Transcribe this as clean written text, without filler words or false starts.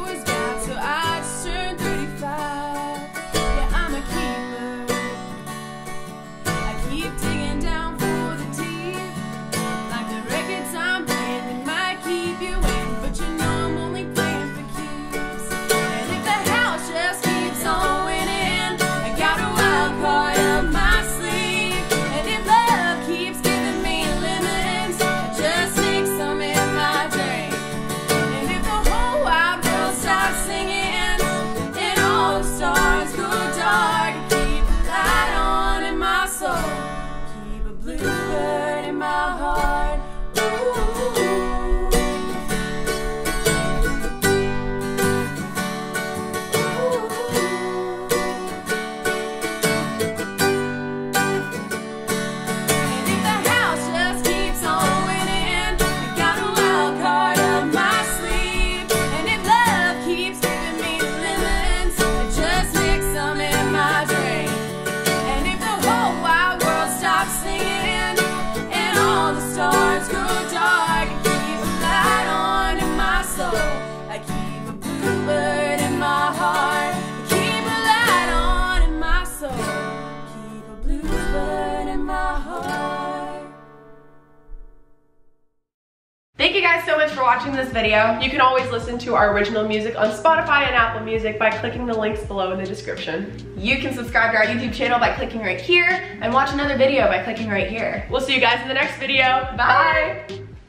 was down till I just turned 35. Yeah, I'm a keeper. I keep digging down for the deep, like the records I'm playing that might keep you in, but you know I'm only playing for keeps. And if the house just keeps on winning, I got a wild card up my sleeve. And if love keeps giving me lemons, I just mix them in my drink. And if the whole wide world starts singing and all the stars go dark, keep a light on in my soul, keep a bluebird in my heart. Thank you guys so much for watching this video. You can always listen to our original music on Spotify and Apple Music by clicking the links below in the description. You can subscribe to our YouTube channel by clicking right here and watch another video by clicking right here. We'll see you guys in the next video. Bye! Bye.